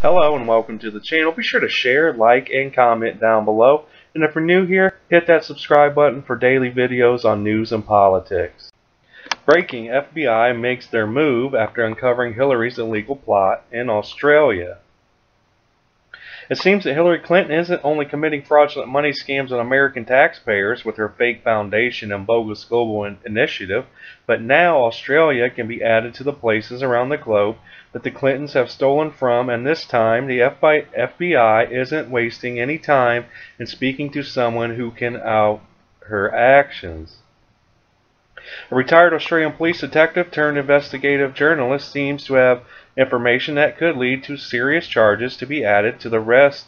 Hello and welcome to the channel. Be sure to share, like, and comment down below. And if you're new here, hit that subscribe button for daily videos on news and politics. Breaking: FBI makes their move after uncovering Hillary's illegal plot in Australia. It seems that Hillary Clinton isn't only committing fraudulent money scams on American taxpayers with her fake foundation and bogus global initiative, but now Australia can be added to the places around the globe that the Clintons have stolen from, and this time the FBI isn't wasting any time in speaking to someone who can out her actions. A retired Australian police detective turned investigative journalist seems to have information that could lead to serious charges to be added to the rest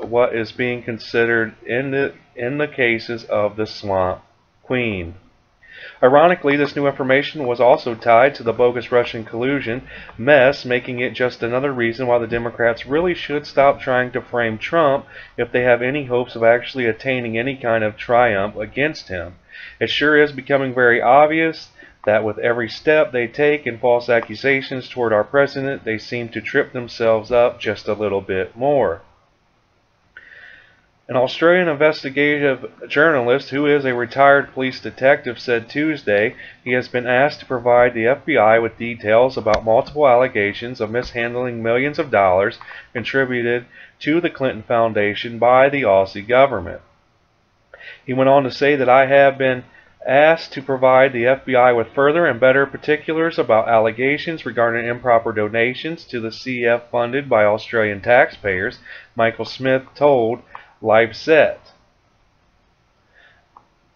what is being considered in the cases of the Swamp Queen. Ironically, this new information was also tied to the bogus Russian collusion mess, making it just another reason why the Democrats really should stop trying to frame Trump if they have any hopes of actually attaining any kind of triumph against him. It sure is becoming very obvious that with every step they take in false accusations toward our president, they seem to trip themselves up just a little bit more. An Australian investigative journalist who is a retired police detective said Tuesday he has been asked to provide the FBI with details about multiple allegations of mishandling millions of dollars contributed to the Clinton Foundation by the Aussie government. He went on to say that I have been asked to provide the FBI with further and better particulars about allegations regarding improper donations to the CF funded by Australian taxpayers, Michael Smith told Live Set.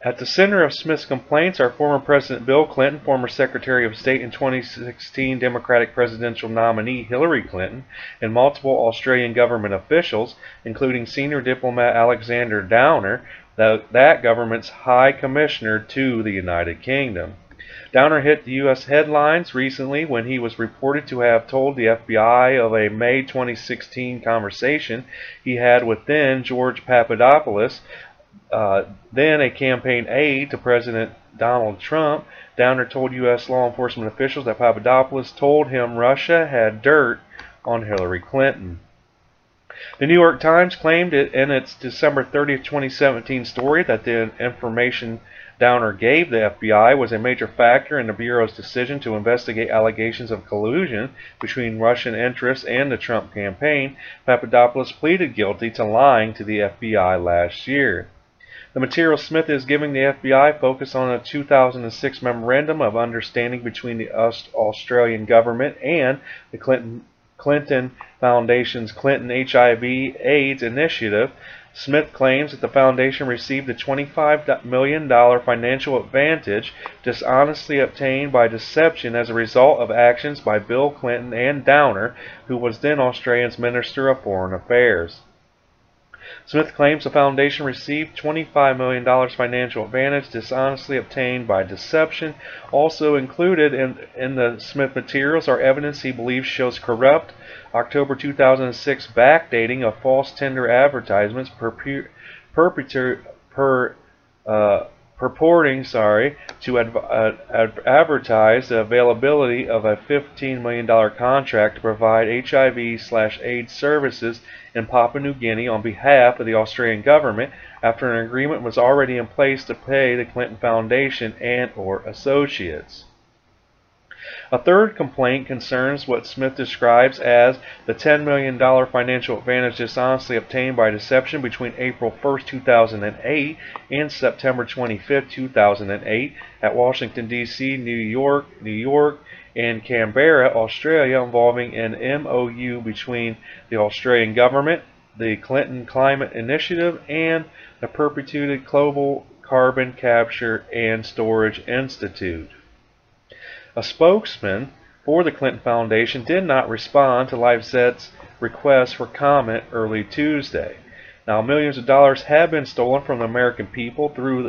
At the center of Smith's complaints are former President Bill Clinton, former Secretary of State and 2016 Democratic presidential nominee Hillary Clinton, and multiple Australian government officials, including senior diplomat Alexander Downer, that government's High Commissioner to the United Kingdom. Downer hit the U.S. headlines recently when he was reported to have told the FBI of a May 2016 conversation he had with then George Papadopoulos, then a campaign aide to President Donald Trump. Downer told U.S. law enforcement officials that Papadopoulos told him Russia had dirt on Hillary Clinton. The New York Times claimed it in its December 30, 2017 story that the information Downer gave the FBI was a major factor in the Bureau's decision to investigate allegations of collusion between Russian interests and the Trump campaign. Papadopoulos pleaded guilty to lying to the FBI last year. The material Smith is giving the FBI focus on a 2006 memorandum of understanding between the Australian government and the Clinton Foundation's Clinton HIV AIDS Initiative. Smith claims that the foundation received a $25 million financial advantage dishonestly obtained by deception as a result of actions by Bill Clinton and Downer, who was then Australia's Minister of Foreign Affairs. Smith claims the foundation received $25 million financial advantage dishonestly obtained by deception. Also included in the Smith materials are evidence he believes shows corrupt October 2006 backdating of false tender advertisements purporting to advertise the availability of a $15 million contract to provide HIV/AIDS services in Papua New Guinea on behalf of the Australian government after an agreement was already in place to pay the Clinton Foundation and/or associates. A third complaint concerns what Smith describes as the $10 million financial advantage dishonestly obtained by deception between April 1, 2008 and September 25, 2008 at Washington, D.C., New York, and Canberra, Australia, involving an MOU between the Australian government, the Clinton Climate Initiative, and the purported Global Carbon Capture and Storage Institute. A spokesman for the Clinton Foundation did not respond to LiveSet's request for comment early Tuesday. Now, millions of dollars have been stolen from the American people through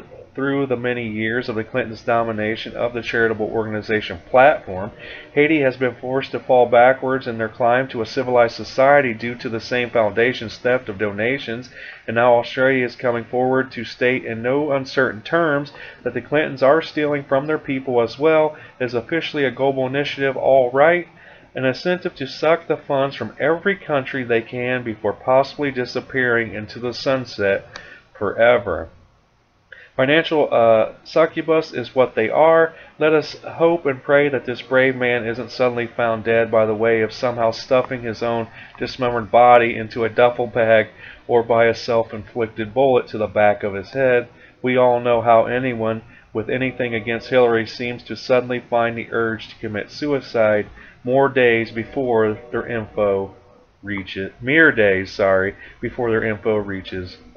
the many years of the Clintons' domination of the charitable organization platform. Haiti has been forced to fall backwards in their climb to a civilized society due to the same foundation's theft of donations, and now Australia is coming forward to state in no uncertain terms that the Clintons are stealing from their people as well. Is officially a global initiative all right? an incentive to suck the funds from every country they can before possibly disappearing into the sunset forever. Financial succubus is what they are. Let us hope and pray that this brave man isn't suddenly found dead by the way of somehow stuffing his own dismembered body into a duffel bag or by a self-inflicted bullet to the back of his head. We all know how anyone with anything against Hillary seems to suddenly find the urge to commit suicide mere days before their info reaches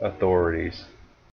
authorities.